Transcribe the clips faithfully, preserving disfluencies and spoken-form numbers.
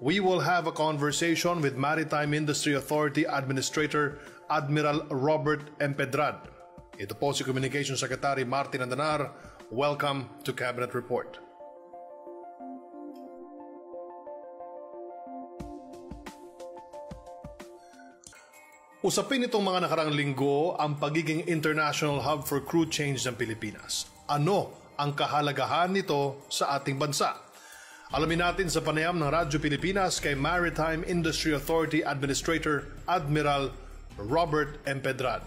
we will have a conversation with Maritime Industry Authority Administrator Admiral Robert Empedrad. Ito po si Communications Secretary Martin Andanar. Welcome to Cabinet Report. Usapin itong mga nakarang linggo ang pagiging international hub for crew change ng Pilipinas. Ano ang kahalagahan nito sa ating bansa? Alamin natin sa panayam ng Radyo Pilipinas kay Maritime Industry Authority Administrator Admiral Robert Empedrad.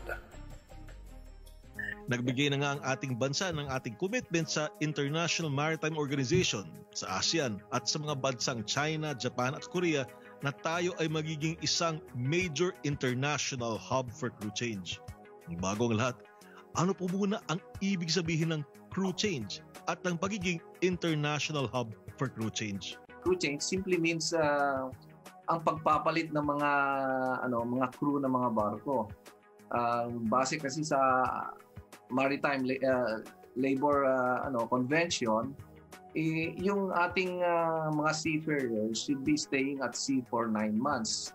Nagbigay na nga ang ating bansa ng ating commitment sa International Maritime Organization, sa ASEAN at sa mga bansang China, Japan at Korea na tayo ay magiging isang major international hub for crew change. Bago ang lahat, ano po muna ang ibig sabihin ng crew change at ng pagiging international hub for crew change? Crew change simply means uh, ang pagpapalit ng mga ano mga crew ng mga barko. Uh, base kasi sa Maritime uh, Labor uh, ano Convention, Eh, yung ating uh, mga seafarers should be staying at sea for nine months.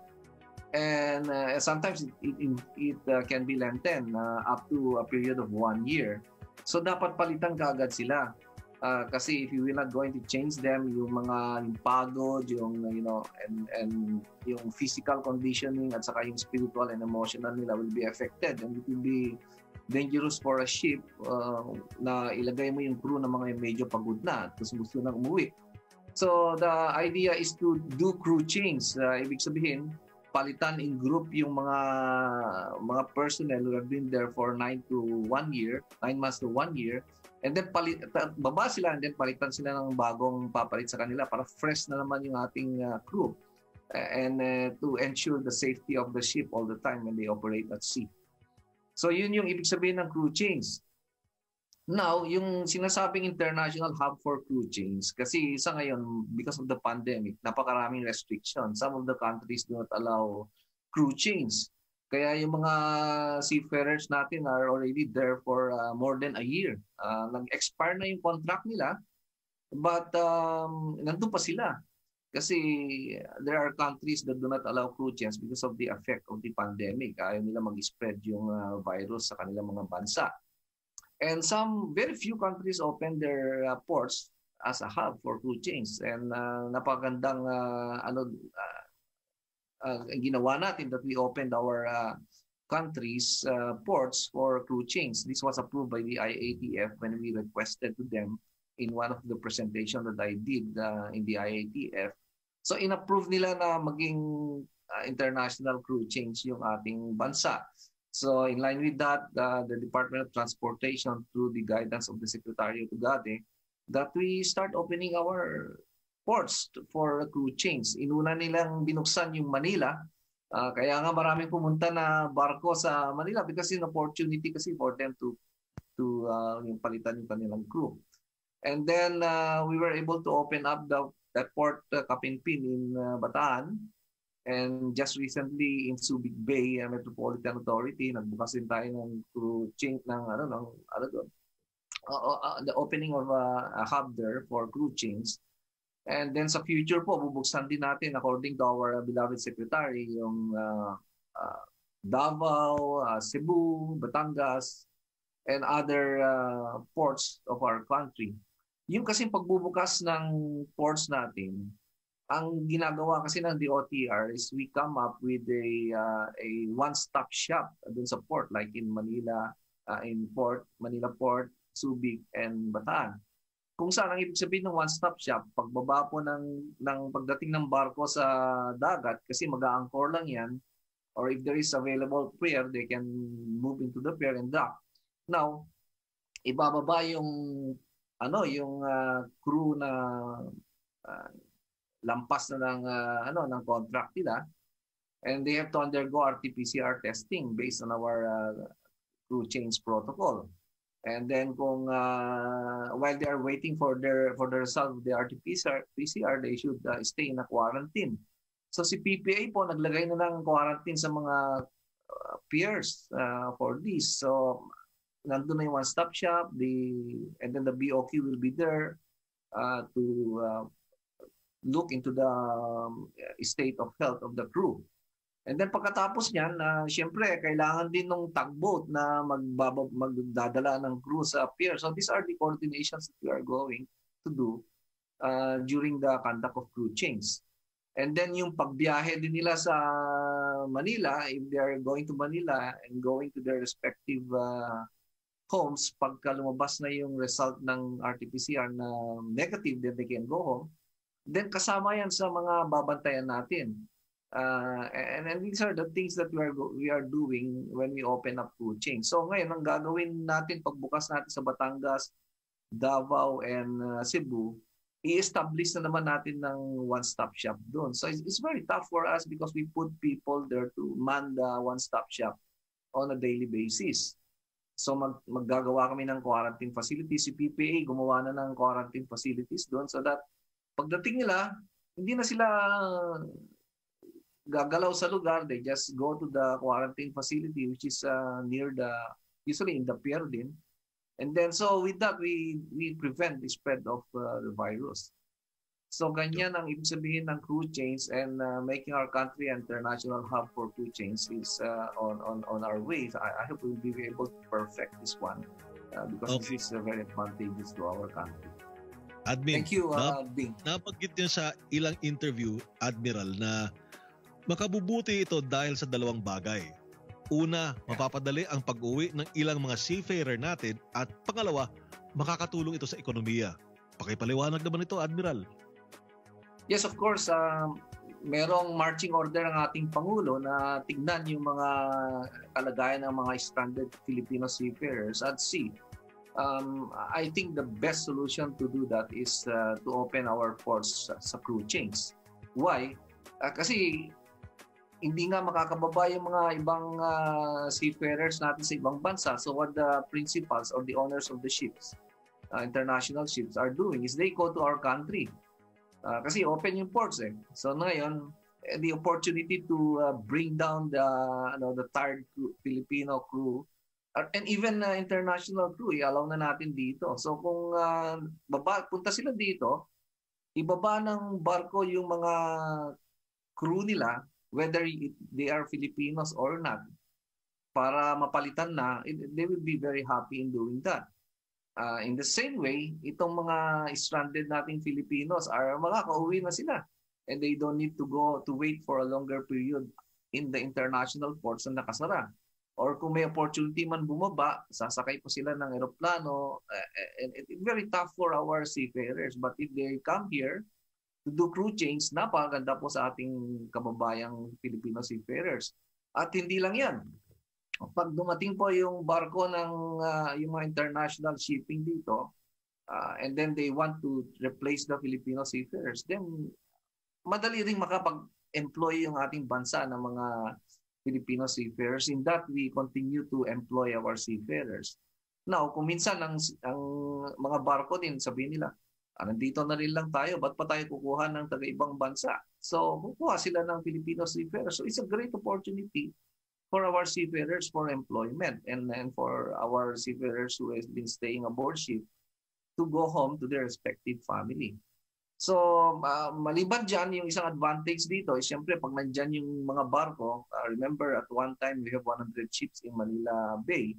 And uh, sometimes it, it, it uh, can be lengthened uh, up to a period of one year. So dapat palitan kaagad sila. Uh, kasi if you will not going to change them, yung mga yung pagod, yung, you know, and, and yung physical conditioning at saka yung spiritual and emotional nila will be affected. And it will be dangerous for a ship uh, na ilagay mo yung crew ng mga medyo pagod na tapos gusto na umuwi. So the idea is to do crew change. Uh, ibig sabihin, palitan in group yung mga mga personnel who have been there for nine to one year, nine months to one year, and then palit, baba sila and then palitan sila ng bagong papalit sa kanila para fresh na naman yung ating uh, crew and uh, to ensure the safety of the ship all the time when they operate at sea. So yun yung ibig sabihin ng crew change. Now, yung sinasabing international hub for crew change, kasi sa ngayon, because of the pandemic, napakaraming restrictions. Some of the countries do not allow crew change. Kaya yung mga seafarers natin are already there for uh, more than a year. Uh, nag-expire na yung contract nila, but um, nandun pa sila. Kasi there are countries that do not allow crew change because of the effect of the pandemic. Ayaw nila mag-spread yung uh, virus sa kanilang mga bansa. And some, very few countries open their uh, ports as a hub for crew change. And uh, napagandang uh, ano, uh, uh, ginawa natin that we opened our uh, countries' uh, ports for crew change. This was approved by the I A T F when we requested to them in one of the presentation that I did uh, in the I A T F. So inapprove nila na maging uh, international crew change yung ating bansa. So in line with that, uh, the Department of Transportation through the guidance of the Secretary Tugade, that we start opening our ports for crew change. Inuna nilang binuksan yung Manila. Uh, kaya nga maraming pumunta na barko sa Manila because it's an opportunity kasi for them to, to uh, yung palitan yung kanilang crew. And then uh, we were able to open up the, the port uh, Kapinpin in uh, Bataan. And just recently in Subic Bay uh, Metropolitan Authority, nagbukas din tayo ng crew change ng ano ng ano doon. Uh, uh, uh, the opening of uh, a hub there for crew change. And then sa future po, bubuksan din natin according to our uh, beloved secretary yung uh, uh, Davao, uh, Cebu, Batangas, and other uh, ports of our country. Yung kasing pagbubukas ng ports natin, ang ginagawa kasi ng D O T R is we come up with a uh, a one-stop shop dun sa port, like in Manila, uh, in Port, Manila Port, Subic, and Bataan. Kung saan ang ibig sabihin ng one-stop shop, pagbaba po ng, ng pagdating ng barko sa dagat, kasi mag-a-anchor lang yan, or if there is available pier, they can move into the pier and dock. Now, ibababa yung ano yung uh, crew na uh, lampas na ng uh, ano ng contract nila, and they have to undergo R T P C R testing based on our uh, crew change protocol. And then kung uh, while they are waiting for their for the result of the R T P C R, they should uh, stay in a quarantine. So si P P A po naglagay na ng quarantine sa mga uh, peers uh, for this. So nandun na yung one-stop shop, the, and then the B O Q will be there uh, to uh, look into the um, state of health of the crew. And then pagkatapos niyan, uh, siyempre, kailangan din ng tugboat na magbabab, magdadala ng crew sa pier. So these are the coordinations that we are going to do uh, during the conduct of crew change. And then yung pagbiyahe din nila sa Manila, if they are going to Manila and going to their respective uh, homes, pagka lumabas na yung result ng R T P C R na negative, then they can go home. Then kasama yan sa mga babantayan natin. Uh, and, and these are the things that we are, we are doing when we open up crew change. So ngayon, ang gagawin natin pagbukas natin sa Batangas, Davao, and uh, Cebu, i-establish na naman natin ng one-stop shop doon. So it's, it's very tough for us because we put people there to man the one-stop shop on a daily basis. So mag, maggagawa kami ng quarantine facilities. Si P P A gumawa na ng quarantine facilities doon so that pagdating nila, hindi na sila gagalaw sa lugar, they just go to the quarantine facility which is uh, near the, usually in the pier din. And then so with that, we we prevent the spread of uh, the virus. So ganyan ang ibig sabihin ng crew change, and uh, making our country an international hub for crew change is uh, on, on, on our way. I, I hope we'll be able to perfect this one uh, because okay. This is uh, very advantageous to our country. Admin, thank you, uh, Bing. Nabanggit niyo sa ilang interview, Admiral, na makabubuti ito dahil sa dalawang bagay. Una, mapapadali ang pag-uwi ng ilang mga seafarer natin, at pangalawa, makakatulong ito sa ekonomiya. Pakipaliwanag naman ito, Admiral. Yes, of course. Uh, merong marching order ng ating Pangulo na tignan yung mga kalagayan ng mga stranded Filipino seafarers at sea. Um, I think the best solution to do that is uh, to open our ports sa crew change. Why? Uh, kasi hindi nga makakababa yung mga ibang uh, seafarers natin sa ibang bansa. So what the principals or the owners of the ships, uh, international ships, are doing is they go to our country. Uh, kasi open yung ports eh. So ngayon, eh, the opportunity to uh, bring down the, you know, the tired crew, Filipino crew, uh, and even uh, international crew, i-allow na natin dito. So kung uh, baba, punta sila dito, ibaba ng barko yung mga crew nila, whether they are Filipinos or not, para mapalitan na, they will be very happy in doing that. Uh, in the same way, itong mga stranded nating Filipinos are makakauwi na sila, and they don't need to go to wait for a longer period in the international ports na nakasara. Or kung may opportunity man bumaba, sasakay po sila ng aeroplano. Uh, and it's very tough for our seafarers. But if they come here to do crew change, napakaganda po sa ating kababayang Filipino seafarers. At hindi lang yan. Pag dumating po yung barko ng uh, yung mga international shipping dito, uh, and then they want to replace the Filipino seafarers, then madali rin makapag-employ yung ating bansa ng mga Filipino seafarers. In that, we continue to employ our seafarers. Now, kung minsan ang, ang mga barko din, sabihin nila, ah, nandito na rin lang tayo, ba't pa tayo kukuha ng taga-ibang bansa? So, kukuha sila ng Filipino seafarers. So, it's a great opportunity for our seafarers for employment, and, and for our seafarers who has been staying aboard ship to go home to their respective family. So, uh, maliban dyan, yung isang advantage dito is siyempre pag nandyan yung mga barko, uh, remember at one time we have one hundred ships in Manila Bay.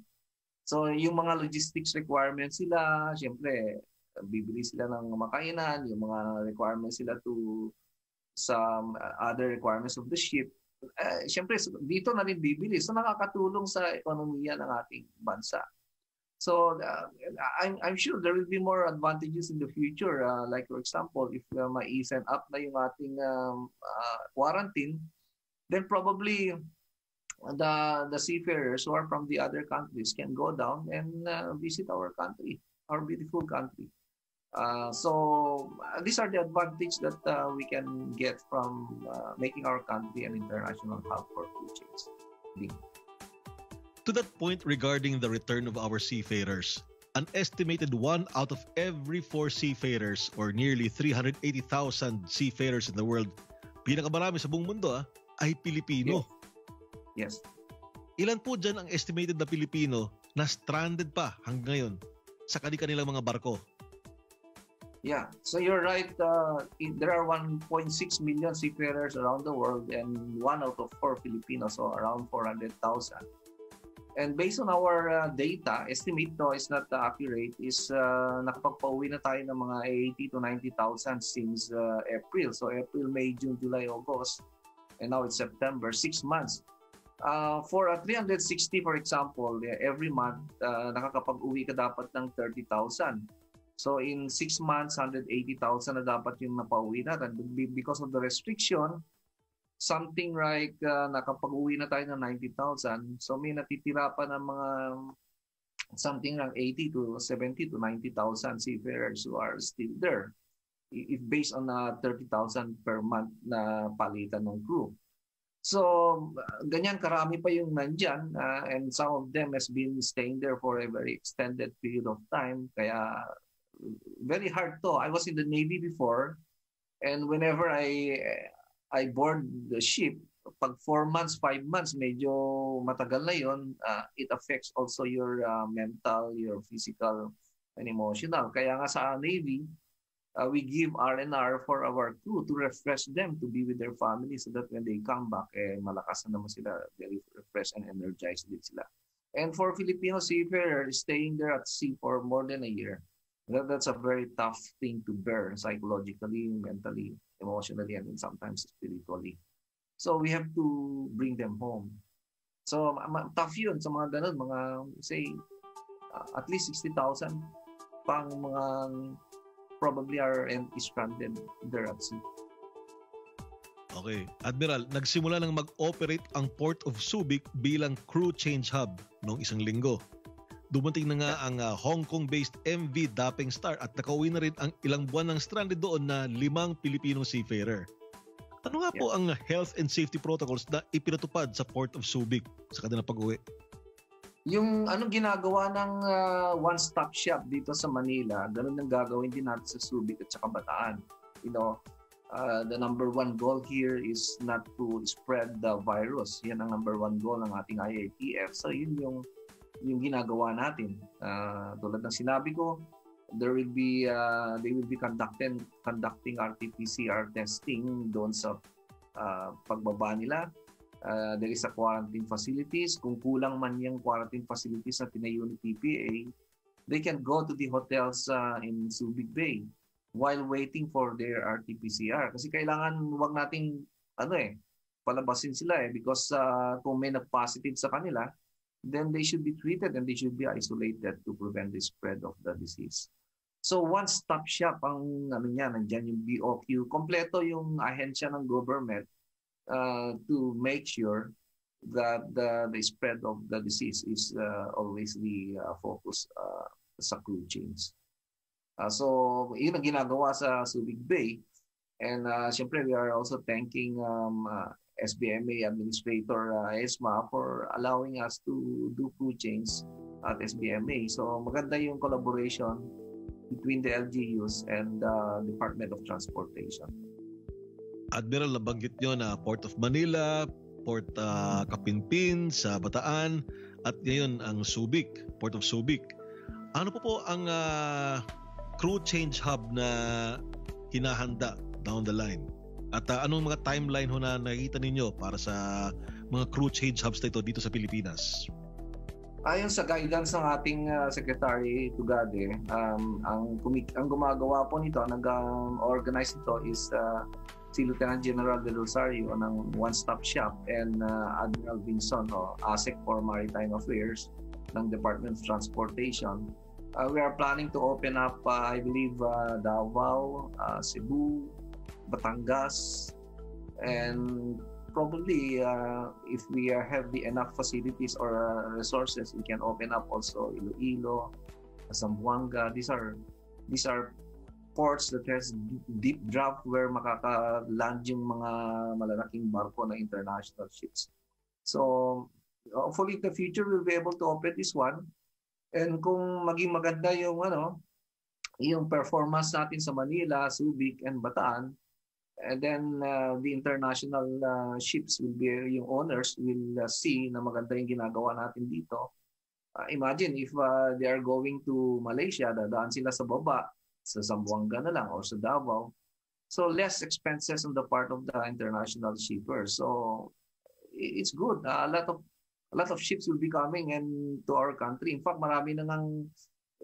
So, yung mga logistics requirements sila, siyempre bibili sila ng makainan, yung mga requirements sila to some other requirements of the ship. Uh, siyempre, dito na rin bibili. So, nakakatulong sa ekonomiya ng ating bansa. So uh, I'm, I'm sure there will be more advantages in the future. Uh, like for example, if uh, ma-easen up na yung ating um, uh, quarantine, then probably the the seafarers who are from the other countries can go down and uh, visit our country, our beautiful country. Uh, so uh, these are the advantages that uh, we can get from uh, making our country an international hub for food chains. To that point regarding the return of our seafarers, an estimated one out of every four seafarers, or nearly three hundred eighty thousand seafarers in the world, pinakamarami sa buong mundo ah, ay Pilipino. Yes. Yes. Ilan po dyan ang estimated na Pilipino na stranded pa hanggang ngayon sa kanilang mga barko? Yeah, so you're right. Uh, there are one point six million seafarers around the world, and one out of four Filipinos, so around four hundred thousand. And based on our uh, data, estimate no, it's not uh, accurate, is uh, nakapagpauwi na tayo ng mga eighty to ninety thousand since uh, April. So April, May, June, July, August, and now it's September, six months. Uh, for uh, three hundred sixty, for example, every month, uh, nakakapag-uwi ka dapat ng thirty thousand. So in six months, one hundred eighty thousand na dapat yung napauwi natin. Because of the restriction, something like uh, nakapag-uwi na tayo ng ninety thousand. So may natitira pa ng mga something like eighty to seventy to ninety thousand seafarers who are still there. If based on uh, thirty thousand per month na palitan ng crew. So ganyan karami pa yung nandyan, uh, and some of them has been staying there for a very extended period of time. Kaya very hard to. I was in the Navy before, and whenever I I board the ship, pag four months, five months, medyo matagal na yun, uh, it affects also your uh, mental, your physical, and emotional. Kaya nga sa Navy, uh, we give R and R for our crew to refresh them, to be with their family, so that when they come back, eh, malakas na naman sila, very refreshed and energized din sila. And for Filipino seafarers, staying there at sea for more than a year, that's a very tough thing to bear psychologically, mentally, emotionally, and sometimes spiritually. So we have to bring them home. So tough yun sa mga ganun, mga say uh, at least sixty thousand pang mga probably are stranded there at sea. Okay. Admiral, nagsimula nang mag-operate ang Port of Subic bilang crew change hub noong isang linggo. Dumating na nga ang uh, Hong Kong-based M V Dapping Star at nakauwi na rin ang ilang buwan ng stranded doon na limang Pilipinong seafarer. Ano nga yeah. po ang health and safety protocols na ipinatupad sa Port of Subic sa kanilang pag-uwi? Yung anong ginagawa ng uh, one-stop shop dito sa Manila, ganun ang gagawin din natin sa Subic at sa Bataan. You know, uh, the number one goal here is not to spread the virus. Yan ang number one goal ng ating I A T F. So yun yung yung ginagawa natin. Uh, tulad ng sinabi ko, there will be uh, they will be conducting conducting R T P C R testing doon sa uh, pagbaba nila. Uh, there is a quarantine facilities. Kung kulang man yung quarantine facilities na tinayo ng P P A, they can go to the hotels uh, in Subic Bay while waiting for their R T P C R. Kasi kailangan wag nating ano eh palabasin sila eh, because uh, kung may nag-positive sa kanila, then they should be treated and they should be isolated to prevent the spread of the disease. So one-stop shop ang ano niya, nandiyan yung B O Q, kompleto yung ahensya ng government uh, to make sure that the, the spread of the disease is uh, always the uh, focus uh, sa crew chains. Uh, so yun ang ginagawa sa Subic Bay, and uh, siyempre we are also thanking um, uh, S B M A Administrator uh, Esma for allowing us to do crew change at S B M A. So maganda yung collaboration between the L G Us and the uh, Department of Transportation. Admiral, nabanggit nyo na Port of Manila, Port uh, Kapinpin sa Bataan, at ngayon ang Subic, Port of Subic. Ano po po ang uh, crew change hub na hinahanda down the line? At uh, anong mga timeline ho na nakikita ninyo para sa mga crew change hubs na ito dito sa Pilipinas? Ayon sa guidance ng ating uh, Secretary Tugade, um, ang, ang gumagawa po nito, nag-organize ito is uh, si Lieutenant General De Rosario ng One Stop Shop and uh, Admiral Vinson, o ASIC for Maritime Affairs ng Department of Transportation. Uh, we are planning to open up, uh, I believe, uh, Davao, uh, Cebu, Batangas, and probably uh, if we uh, have the enough facilities or uh, resources, we can open up also Iloilo, Zamboanga. These are these are ports that has deep draft where makaka-land yung mga malalaking barko na international ships. So hopefully in the future we'll be able to operate this one. And kung maging maganda yung ano yung performance natin sa Manila, Subic, and Bataan, and then uh, the international uh, ships will be, yung owners will uh, see na maganda yung ginagawa natin dito. Uh, imagine if uh, they are going to Malaysia, dadaan sila sa baba, sa Zamboanga na lang or sa Davao. So less expenses on the part of the international shippers. So it's good. Uh, a lot of a lot of ships will be coming and to our country. In fact, marami na nang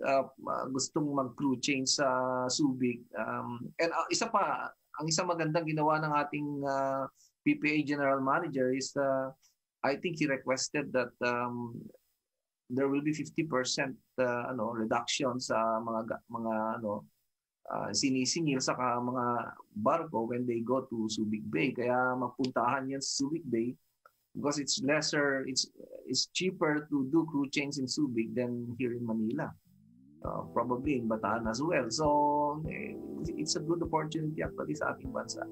uh, gustong mag-crew change sa Subic. Um, and uh, isa pa, ang isa magandang ginawa ng ating uh, P P A General Manager is uh, I think he requested that um, there will be fifty percent uh, ano reduction sa mga mga ano uh, sinisingil sa mga barko when they go to Subic Bay, kaya mapuntahan yan sa Subic Bay because it's lesser, it's it's cheaper to do crew change in Subic than here in Manila, uh, probably in Bataan as well. So it's a good opportunity actually sa ating bansa.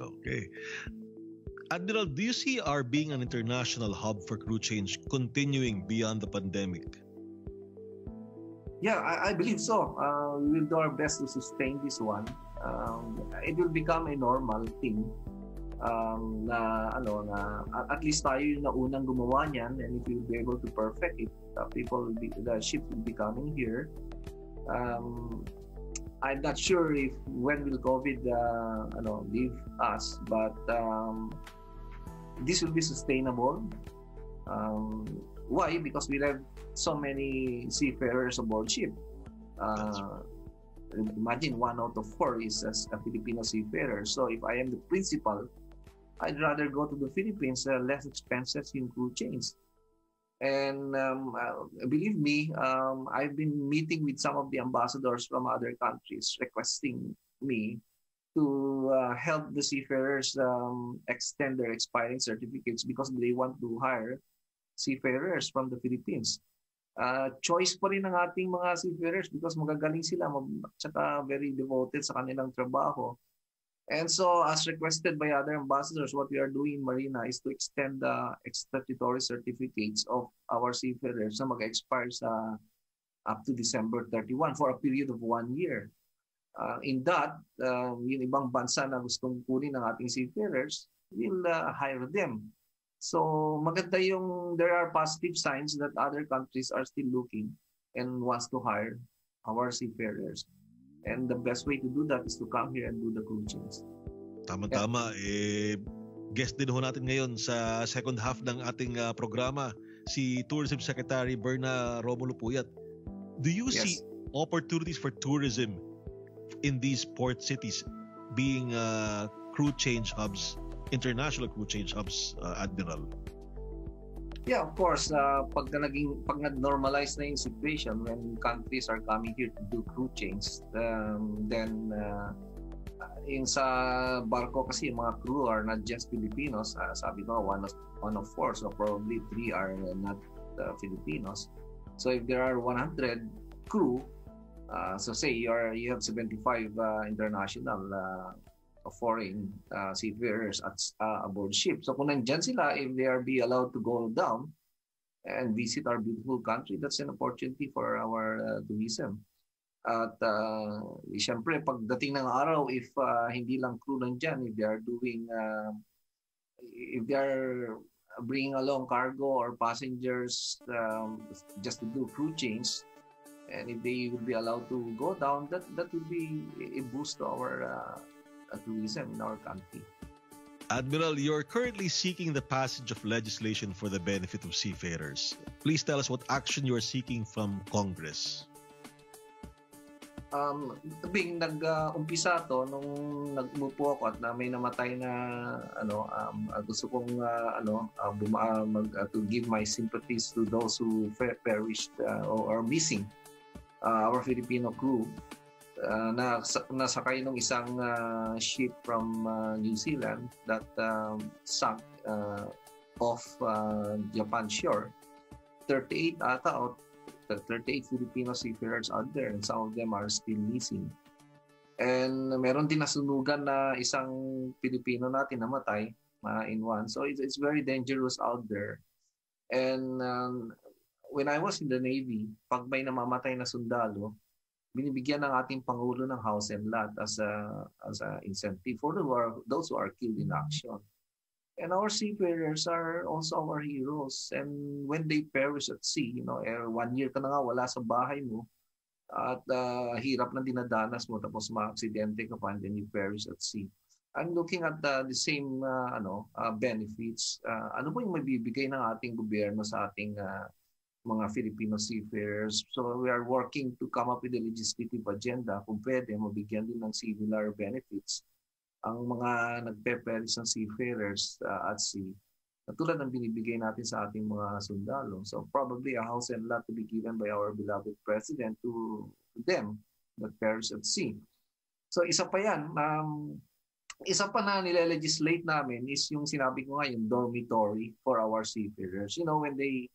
Okay. Admiral, do you see our being an international hub for crew change continuing beyond the pandemic? Yeah, I, I believe so. Uh, we will do our best to sustain this one. Um, it will become a normal thing. Um, na, ano, na, at least tayo yung naunang gumawa niyan, and if we'll be able to perfect it, uh, people will be, the ship will be coming here. Um, I'm not sure if when will COVID uh, ano, leave us, but um, this will be sustainable. Um, why? Because we have so many seafarers aboard ship. Uh, imagine one out of four is a Filipino seafarer. So if I am the principal, I'd rather go to the Philippines, uh, less expenses in crew change. And um, uh, believe me, um, I've been meeting with some of the ambassadors from other countries requesting me to uh, help the seafarers um, extend their expiring certificates because they want to hire seafarers from the Philippines. Uh, choice pa rin ng ating mga seafarers because magagaling sila, mag- tsaka very devoted sa kanilang trabaho. And so, as requested by other ambassadors, what we are doing in Marina is to extend the statutory certificates of our seafarers na mag-expire sa up to December thirty-first for a period of one year. Uh, in that, uh, yung ibang bansa na gustong kunin ng ating seafarers will uh, hire them. So, maganda yung there are positive signs that other countries are still looking and wants to hire our seafarers. And the best way to do that is to come here and do the crew change. Tama-tama. Yeah. Eh, guest din ho natin ngayon sa second half ng ating uh, programa, si Tourism Secretary Bernadette Romulo Puyat. Do you yes. see opportunities for tourism in these port cities being uh, crew change hubs, international crew change hubs, uh, Admiral? Yeah, of course. Uh, pag naging, pag nag-normalize na yung situation when countries are coming here to do crew change, um, then uh, in sa barko kasi mga crew are not just Filipinos. Uh, sabi ko, one of, one of four, so probably three are not uh, Filipinos. So if there are one hundred crew, uh, so say you are you have seventy-five uh, international uh, foreign uh, seafarers at uh, aboard ship. So kung nandyan sila, if they are be allowed to go down and visit our beautiful country, that's an opportunity for our uh, tourism. At uh, siyempre, pagdating ng araw, if uh, hindi lang crew nandyan, if they are doing, uh, if they are bringing along cargo or passengers um, just to do crew change, and if they will be allowed to go down, that, that would be a boost to our uh, tourism in our country. Admiral, you're currently seeking the passage of legislation for the benefit of seafarers. Please tell us what action you are seeking from Congress. Um, being nag-umpisa to nung nag-umupo ako at na may namatay na ano, um, gusto kong uh, ano, uh, buma- mag, uh, to give my sympathies to those who perished uh, or are missing uh, our Filipino crew. Uh, na nasakay ng isang uh, ship from uh, New Zealand that um, sunk uh, off uh, Japan shore. thirty-eight ata out, thirty-eight Filipino seafarers out there, and some of them are still missing. And meron din nasunugan na isang Pilipino natin namatay uh, in one. So it's, it's very dangerous out there. And um, when I was in the Navy, pag may namamatay na sundalo, binibigyan ng ating Pangulo ng House and Lot as a as a incentive for the war, those who are killed in action. And our seafarers are also our heroes. And when they perish at sea, you know, one year ka na nga wala sa bahay mo, at uh, hirap na dinadanas mo, tapos ma-aksidente ka pa and then you perish at sea. I'm looking at uh, the same uh, ano uh, benefits. Uh, ano po yung mabibigay ng ating gobyerno sa ating uh, mga Filipino seafarers? So we are working to come up with a legislative agenda kung pwede mabigyan din ng similar benefits ang mga nagpe-perish ng seafarers uh, at sea. Tulad ng binibigay natin sa ating mga sundalo. So probably a house and lot to be given by our beloved President to them that perish at sea. So isa pa yan. Um, isa pa na nilelegislate namin is yung sinabi ko nga, yung dormitory for our seafarers. You know, when they,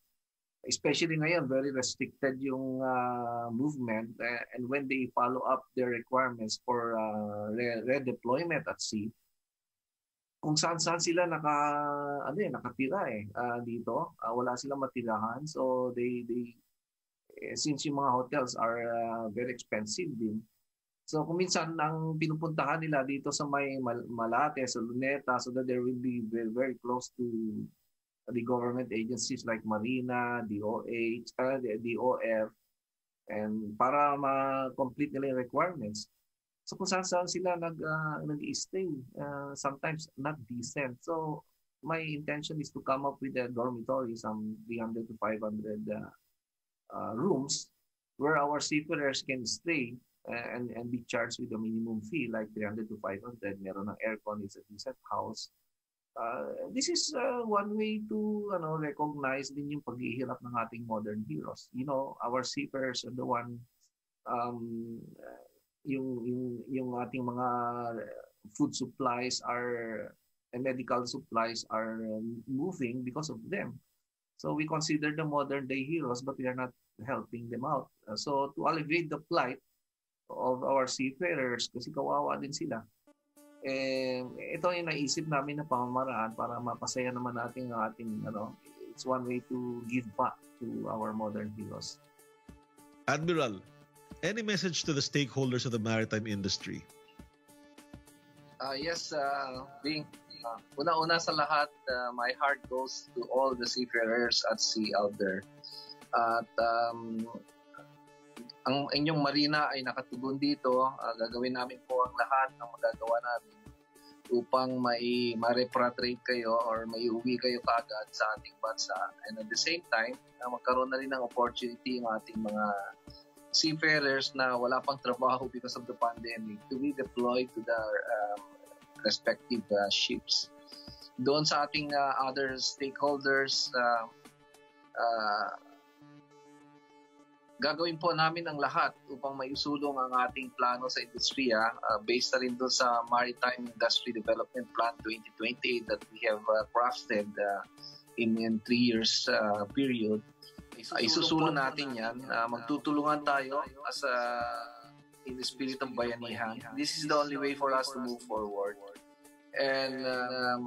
especially ngayon, very restricted yung uh, movement uh, and when they follow up their requirements for uh, re redeployment at sea, kung saan-saan sila naka ano eh nakatira eh uh, dito uh, wala silang matirahan, so they they eh, since yung mga hotels are uh, very expensive din, so kung minsan ang pinupuntahan nila dito sa may Mal Malate, sa Luneta, so that they will be very, very close to the government agencies like Marina, D O H, uh, D O R, and para ma-complete nila yung requirements. So kung saan-saan sila nag, uh, nag-stay, uh, sometimes not decent. So my intention is to come up with a dormitory, some three hundred to five hundred uh, uh, rooms where our seafarers can stay uh, and, and be charged with a minimum fee like three hundred to five hundred. Meron ng aircon, is a decent house. Uh, this is uh, one way to you know, recognize din yung paghihirap ng ating modern heroes. You know, our seafarers are the one... Um, uh, Yung, yung yung ating mga food supplies are and medical supplies are moving because of them. So we consider them modern day heroes, but we are not helping them out. Uh, so to alleviate the plight of our seafarers, kasi kawawa din sila. Eh, ito yung naisip namin na pamamaraan para mapasaya naman natin ang ating, ano, it's one way to give back to our modern heroes. Admiral, any message to the stakeholders of the maritime industry? Uh, yes, uh, being uh, una-una sa lahat, uh, my heart goes to all the seafarers at sea out there. At um, ang inyong marina ay nakatugon dito. Uh, gagawin namin po ang lahat ng magagawa namin upang may ma-repatriate kayo or may uwi kayo kaagad sa ating bansa. And at the same time, uh, magkaroon na rin ng opportunity ng ating mga seafarers na wala pang trabaho because of the pandemic to be deployed to their um, respective uh, ships. Doon sa ating uh, other stakeholders, uh, uh, gagawin po namin ang lahat upang maiusulong ang ating plano sa industriya uh, based na rin doon sa Maritime Industry Development Plan twenty twenty-eight that we have uh, crafted uh, in a three years uh, period. Isusulong natin yan. Uh, magtutulungan tayo as a, in the spirit ng bayanihan. This is the only way for us to move forward. And um,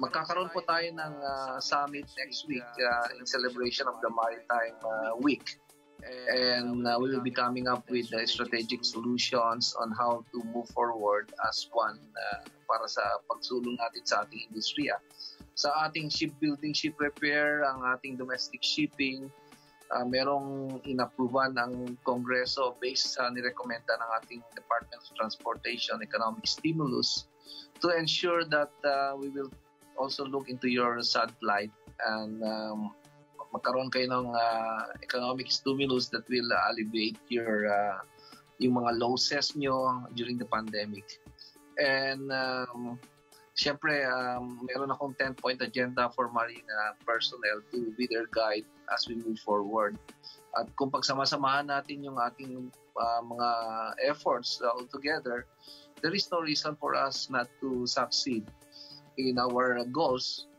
magkakaroon po tayo ng uh, summit next week uh, in celebration of the Maritime uh, Week. And uh, we will be coming up with uh, strategic solutions on how to move forward as one uh, para sa pagsulong natin sa ating industriya. Sa ating shipbuilding, ship repair, ang ating domestic shipping, uh, merong inapruban ng Kongreso based sa nirekomenda ng ating Department of Transportation Economic Stimulus to ensure that uh, we will also look into your satellite and um, magkaroon kayo ng uh, economic stimulus that will alleviate your uh, yung mga losses nyo during the pandemic. And um, siyempre, um, meron akong ten point agenda for Marina personnel to be their guide as we move forward. At kung pagsamasamahan natin yung ating uh, mga efforts uh, all together, there is no reason for us not to succeed in our goals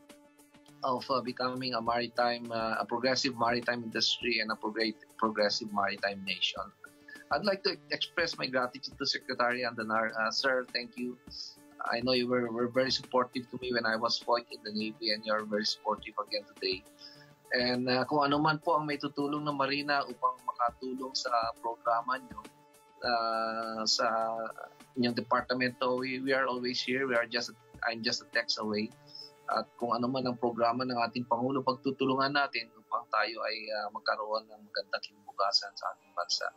of uh, becoming a maritime, uh, a progressive maritime industry and a progressive maritime nation. I'd like to express my gratitude to Secretary Andanar. Uh, sir, thank you. I know you were, were very supportive to me when I was fighting the Navy, and you are very supportive again today. And uh, kung ano man po ang may tutulong ng Marina upang makatulong sa programa nyo, uh, sa inyong departamento, we, we are always here. We are just, I'm just a text away. At kung ano man ang programa ng ating Pangulo, pagtutulungan natin upang tayo ay uh, magkaroon ng magandang kinabukasan sa ating bansa.